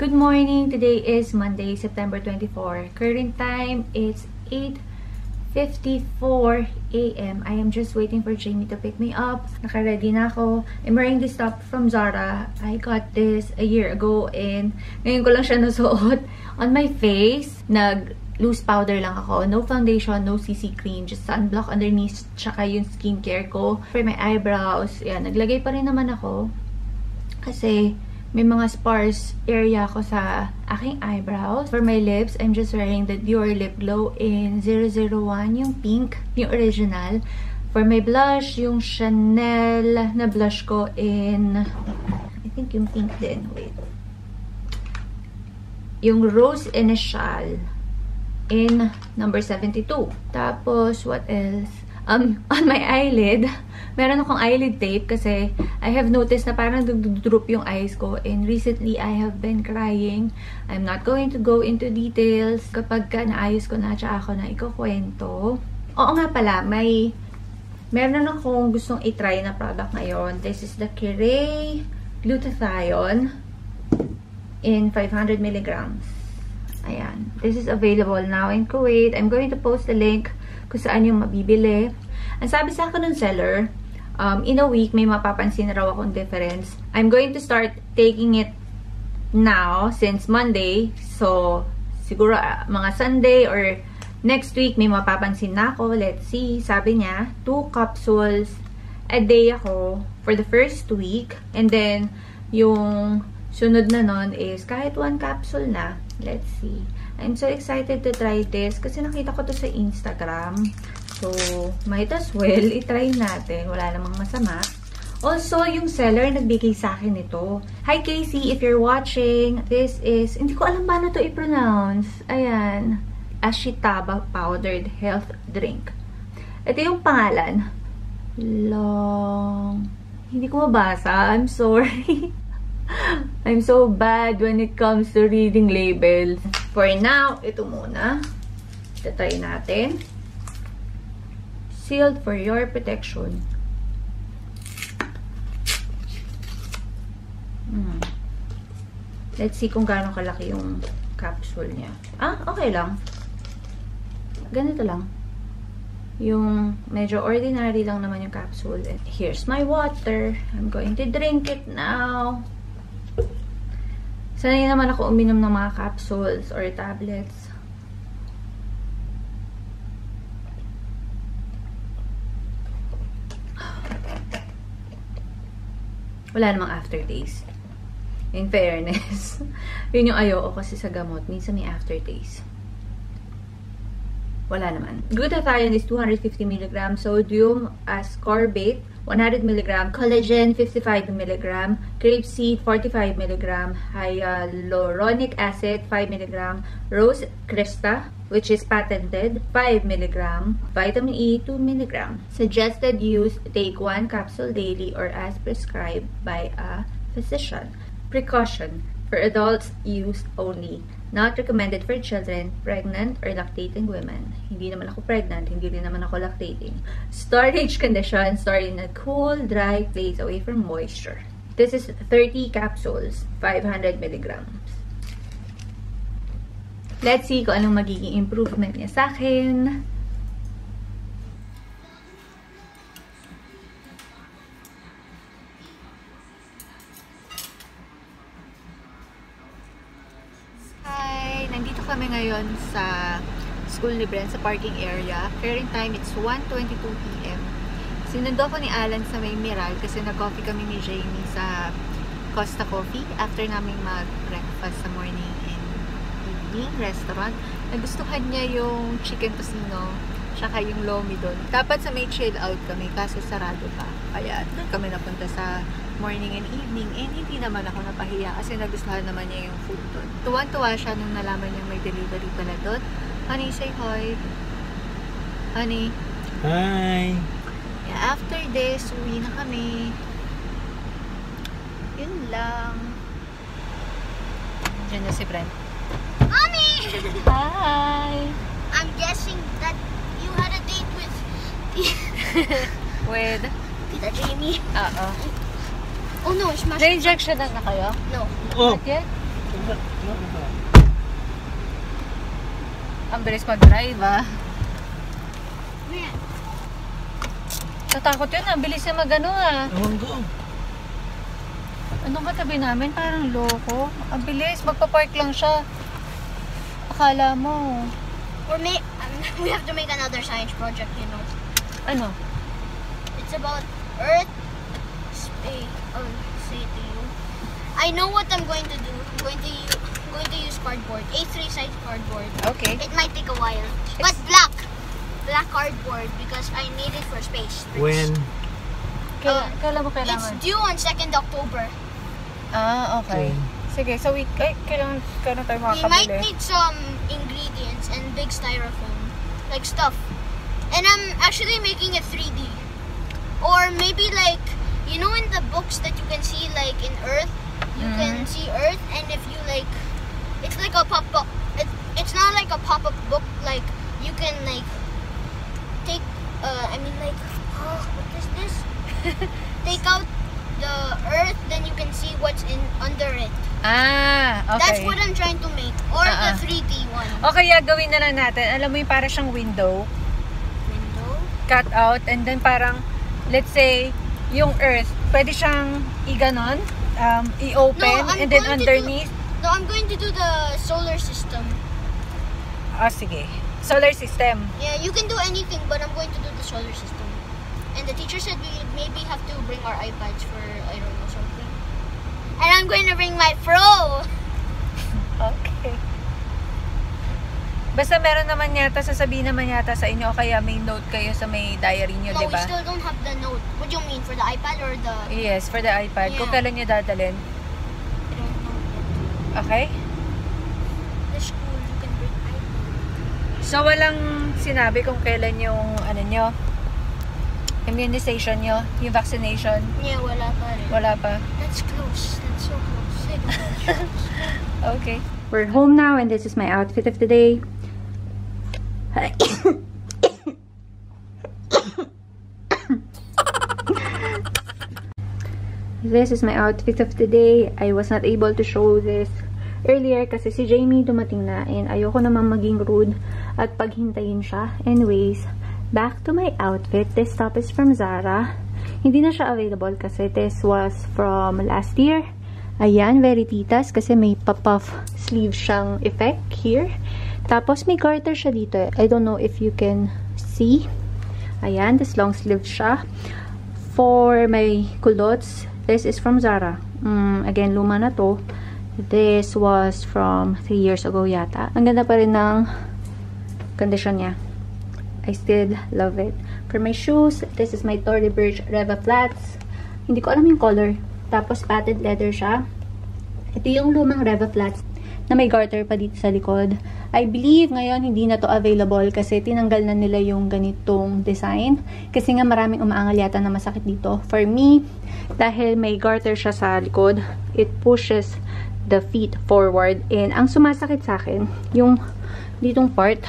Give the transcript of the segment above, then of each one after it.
Good morning! Today is Monday, September 24. Current time is 8:54 a.m. I am just waiting for Jamie to pick me up. Naka-ready na ako. I'm wearing this top from Zara. I got this a year ago and ngayon ko lang siya nasuot. On my face, nag-loose powder lang ako. No foundation, no CC cream. Just sunblock underneath, tsaka yung skincare ko. For my eyebrows, yan. Naglagay pa rin naman ako. Kasi may mga sparse area ko sa aking eyebrows. For my lips, I'm just wearing the Dior Lip Glow in 001, yung pink, yung original. For my blush, yung Chanel na blush ko in, I think yung pink din, wait. Yung Rose Initial in number 72. Tapos, what else? On my eyelid, meron akong eyelid tape kasi I have noticed na parang droop yung eyes ko. And recently, I have been crying. I'm not going to go into details. Kapag ka naayos ko na, tsaka ako na ikukwento. Oo nga pala, meron akong gustong itry na product ngayon. This is the Kirei Glutathione in 500 milligrams. Ayan. This is available now in Kuwait. I'm going to post the link kung saan yung mabibili. Ang sabi sa akin ng seller, in a week, may mapapansin na raw akong difference. I'm going to start taking it now since Monday. So, siguro mga Sunday or next week, may mapapansin na ako. Let's see. Sabi niya, 2 capsules a day ako for the first week. And then, yung sunod na nun is kahit 1 capsule na. Let's see. I'm so excited to try this kasi nakita ko to sa Instagram. So, might as well itry natin. Wala namang masama. Also, yung seller nagbigay sa akin nito. Hi Casey, if you're watching, this is, hindi ko alam paano to i-pronounce. Ayan. Ashitaba Powdered Health Drink. Ito yung pangalan. Long. Hindi ko mabasa. I'm sorry. I'm so bad when it comes to reading labels. For now, ito muna. Tatry natin. Sealed for your protection. Let's see kung gaano kalaki yung capsule niya. Ah, okay lang. Ganito lang. Yung medyo ordinary lang naman yung capsule. And here's my water. I'm going to drink it now. Sanay naman ako uminom ng mga capsules or tablets. Wala namang aftertaste. In fairness. Yun yung ayoko kasi sa gamot. Minsan may aftertaste. Wala naman. Glutathione is 250 mg, sodium ascorbate 100 mg, collagen 55 mg, grape seed 45 mg, hyaluronic acid 5 mg, rose cresta, which is patented, 5 mg, vitamin E 2 mg. Suggested use, take 1 capsule daily or as prescribed by a physician. Precaution, for adults use only. Not recommended for children, pregnant, or lactating women. Hindi naman ako pregnant, hindi rin naman ako lactating. Storage condition, store in a cool, dry place away from moisture. This is 30 capsules, 500 milligrams. Let's see kung anong magiging improvement niya sa akin. Ngayon sa school ni Brent, sa parking area. Current time, it's 1:22 p.m. Sinundo ko ni Alan sa may Miral kasi nag-coffee kami ni Jamie sa Costa Coffee after namin mag-breakfast sa morning and evening restaurant. Nagustuhan niya yung chicken tocino tsaka yung lomi doon. Dapat sa may chill out kami kasi sarado pa. Kaya doon kami napunta sa morning and evening, and hindi naman ako napahiya kasi nagustuhan naman niya yung food doon. Tuwan-tuwa siya nung nalaman niya may delivery pala doon. Honey, say hi. Honey. Hi. Yeah, after this, uwi na kami. Yun lang. Diyan na si Brent. Mommy! Hi! I'm guessing that you had a date with... with... Tita Jamie. Uh-oh. Oh no, it's my... Na-inject siya na kayo? No. Oh. Not yet? Ang bilis mag-drive ah. Natakot yun, ang bilis na mag-ano ah. Anong katabi namin? Parang loko. Ang bilis, magpa-park lang siya. Akala mo. We have to make another science project, you know. Ano? It's about Earth, space, say to you. I know what I'm going to do. I'm going to use cardboard, A3 size cardboard. Okay. It might take a while, but black cardboard because I need it for space. When? Kailan mo kailangan? It's due on 2nd October. Ah, okay. Sige, so kailangan tayo makakabili. We might need some ingredients and big styrofoam, like stuff. And I'm actually making it 3D. Or maybe like, you know in the books that you can see like in Earth, you can see Earth, and if you like, it's like a pop-up, it's not like a pop-up book, like you can like, take, what is this? Take out the Earth, then you can see what's in under it. Ah, okay. That's what I'm trying to make, or the 3D one. Okay, yeah, gawin na lang natin. Alam mo yung para siyang window. Cut out, and then parang, let's say, yung Earth, pwede siyang i-ganon, i-open, and then underneath. No, I'm going to do the solar system. Ah, sige. Solar system. Yeah, you can do anything, but I'm going to do the solar system. And the teacher said we maybe have to bring our iPads for, I don't know, something. And I'm going to bring my Pro! Okay. Basta meron naman yata, sasabihin naman yata sa inyo, kaya may note kayo sa may diary nyo, diba? No, we still don't have the note. What do you mean? For the iPad or the... Yes, for the iPad. Yeah. Kung kailan nyo dadalhin? I don't know. Okay? The school, you can bring iPad. So, walang sinabi kung kailan yung, ano nyo? Immunization nyo, yung vaccination. Yeah, wala pa rin. Wala pa. That's close. That's so close. Okay. We're home now and this is my outfit of the day. This is my outfit of the day. I was not able to show this earlier kasi si Jamie dumating na and ayoko naman maging rude at paghintayin siya. Anyways, back to my outfit. This top is from Zara. Hindi na siya available kasi this was from last year. Ayan, very titas kasi may puff sleeve siyang effect here. Tapos may garter siya dito. I don't know if you can see. Ayan, this long sleeve siya. For my culottes, this is from Zara. Again, luma na to. This was from 3 years ago yata. Ang ganda pa rin ng condition niya. I still love it. For my shoes, this is my Tory Burch Reva Flats. Hindi ko alam yung color. Tapos patent leather siya. Ito yung lumang Reva Flats na may garter pa dito sa likod. I believe ngayon hindi na to available kasi tinanggal na nila yung ganitong design. Kasi nga maraming umaangal yata na masakit dito. For me, dahil may garter siya sa likod, it pushes the feet forward. And ang sumasakit sa akin, yung ditong part,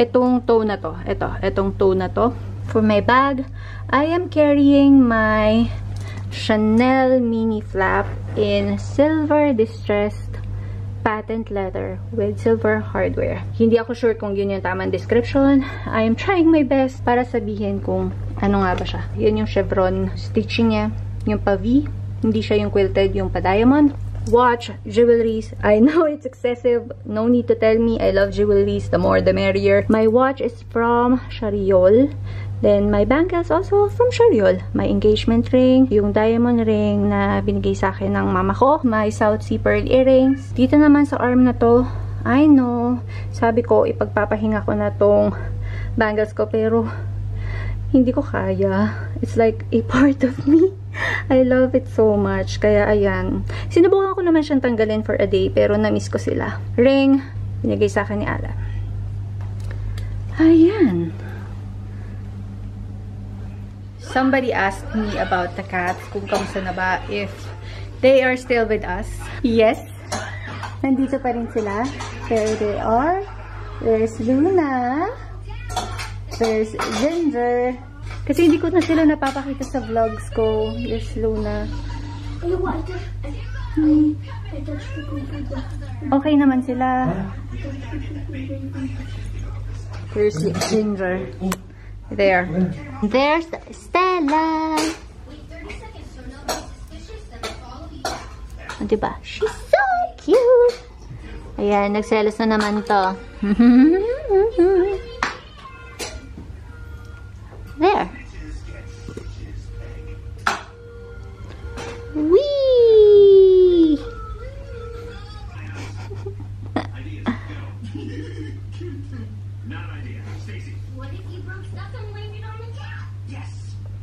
itong toe na to. Itong toe na to. For my bag, I am carrying my Chanel mini flap in silver distressed patent leather with silver hardware. Hindi ako sure kung yun yung tamang description. I am trying my best para sabihin kung ano nga ba siya. Yun yung chevron stitching niya. Yung pa-V. Hindi siya yung quilted, yung pa-diamond. Watch, jewelries. I know it's excessive. No need to tell me. I love jewelries. The more, the merrier. My watch is from Charriol. Then, my bangles also from Charriol. My engagement ring. Yung diamond ring na binigay sa akin ng mama ko. My South Sea Pearl earrings. Dito naman sa arm na to, I know. Sabi ko, ipagpapahinga ko na tong bangles ko. Pero, hindi ko kaya. It's like a part of me. I love it so much. Kaya ayan. Sinubukan ko naman siyang tanggalin for a day pero na-miss ko sila. Ring, binigay sa akin ni Alan. Ayan. Somebody asked me about the cats, kung kamusta na ba, if they are still with us. Yes. Nandito pa rin sila. There they are. There's Luna. There's Ginger. Kasi hindi ko na sila napapakita sa vlogs ko. There's Luna. Okay naman sila. Here's Ginger. There. There's Stella. O, diba? She's so cute. Ayan, nagselos na naman to. There. Wee! Not idea. Stacy. What if you broke stuff and landed on a cat? Yes.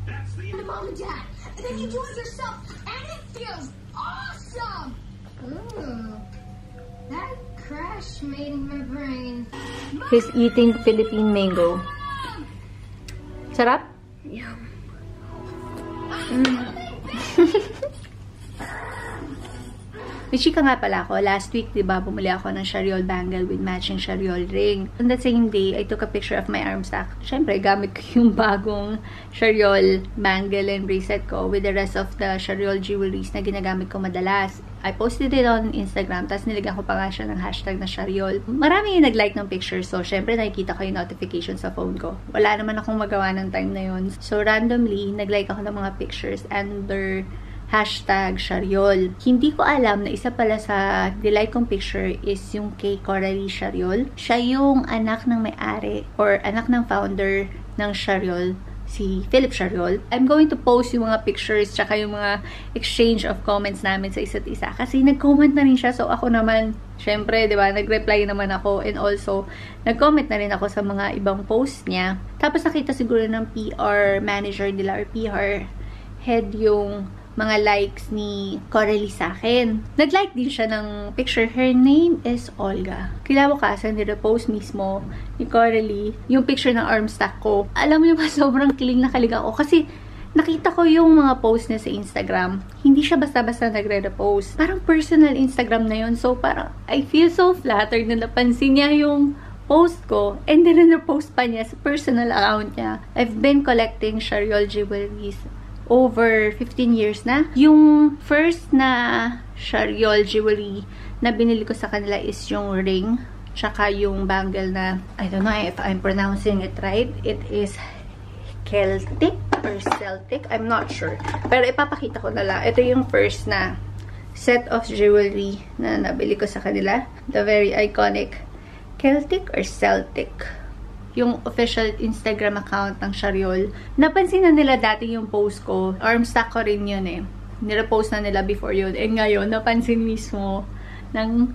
That's the mom and dad. And then you do it yourself. And it feels awesome. Ooh. That crash made in my brain. He's eating Philippine mango. Sarap? Yeah. May chika nga pala ako. Last week, diba, bumuli ako ng Charriol bangle with matching Charriol ring. On that same day, I took a picture of my arm stack. Siyempre, gamit ko yung bagong Charriol bangle and bracelet ko with the rest of the Charriol jewelries na ginagamit ko madalas. I posted it on Instagram, tapos nilagyan ko pa nga siya ng hashtag na Charriol. Marami yung nag-like ng picture, so syempre nakikita ko yung notification sa phone ko. Wala naman akong magawa ng time na yun. So randomly, nag-like ako ng mga pictures under hashtag Charriol. Hindi ko alam na isa pala sa nilike kong picture is yung kay Coralie Charriol. Siya yung anak ng may-ari or anak ng founder ng Charriol. Si Philippe Charriol. I'm going to post yung mga pictures tsaka yung mga exchange of comments namin sa isa't isa. Kasi nag-comment na rin siya. So, ako naman, syempre, diba, nag-reply naman ako. And also, nag-comment na rin ako sa mga ibang posts niya. Tapos, nakita siguro ng PR manager nila or PR head yung mga likes ni Coralie sa akin. Nag-like din siya ng picture. Her name is Olga. Kilabukasan, nire-post mismo ni Coralie yung picture ng arm stack ko. Alam niyo ba, sobrang kiling na kilig ako. Kasi nakita ko yung mga post niya sa Instagram. Hindi siya basta-basta nagre-repost. Parang personal Instagram na yun. So parang I feel so flattered na napansin niya yung post ko, and then na-post pa niya sa personal account niya. I've been collecting Charriol jewelries over 15 years na. Yung first na Charriol jewelry na binili ko sa kanila is yung ring, tsaka yung bangle na, I don't know if I'm pronouncing it right. It is Celtic or Celtic. I'm not sure. Pero ipapakita ko na lang. Ito yung first na set of jewelry na nabili ko sa kanila. The very iconic Celtic or Celtic. Yung official Instagram account ng Charriol. Napansin na nila dati yung post ko. Armstack ko rin yun eh. Nirepost na nila before yun. And ngayon, napansin mismo ng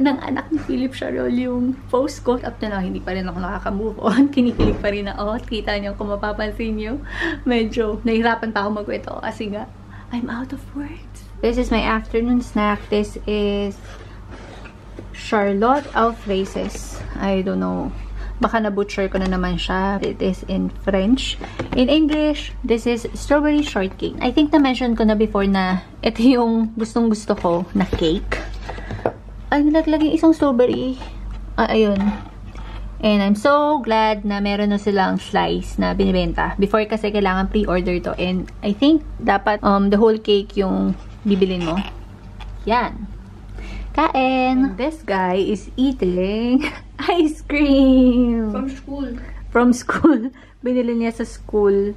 anak ni Philippe Charriol yung post ko. Up to now, hindi pa rin ako nakakamove on. Kinikilig pa rin ako. At kita niyo, kung mapapansin niyo, medyo nahihirapan pa ako magkwento. Kasi nga, I'm out of words. This is my afternoon snack. This is Charlotte of Races. I don't know. Baka na-butcher ko na naman siya. It is in French. In English, this is strawberry shortcake. I think na-mention ko na before na ito yung gustong-gusto ko na cake. Ay, nalaglag yung isang strawberry. Ah, ayun. And I'm so glad na meron na silang slice na binibenta. Before kasi kailangan pre-order to. And I think dapat the whole cake yung bibilin mo. Yan. Kain! This guy is eating ice cream! From school. From school. Binili niya sa school.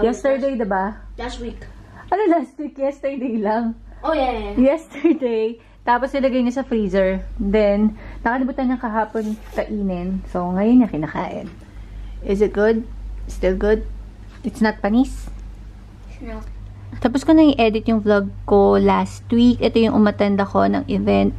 Yesterday, diba? Last week. Ano last week? Yesterday lang. Oh, yeah. Yesterday. Tapos nilagay niya sa freezer. Then, nakalimutan niya kahapon kainin. So, ngayon niya kinakain. Is it good? Still good? It's not panis? No. Tapos ko na i-edit yung vlog ko last week. Ito yung umatenda ko ng event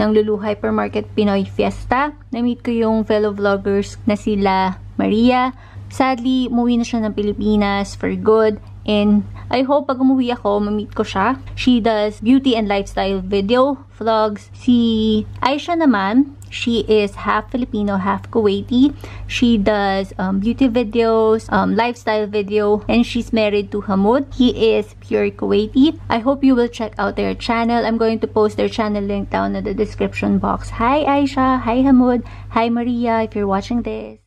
ng Lulu Hypermarket Pinoy Fiesta. Na-meet ko yung fellow vloggers na sila Maria. Sadly, umuwi na siya ng Pilipinas for good. And I hope pag umuwi ako, ma-meet ko siya. She does beauty and lifestyle video vlogs. Si Aisha naman, she is half Filipino, half Kuwaiti. She does beauty videos, lifestyle video, and she's married to Hamud. He is pure Kuwaiti. I hope you will check out their channel. I'm going to post their channel link down in the description box. Hi Aisha, hi Hamud, hi Maria if you're watching this.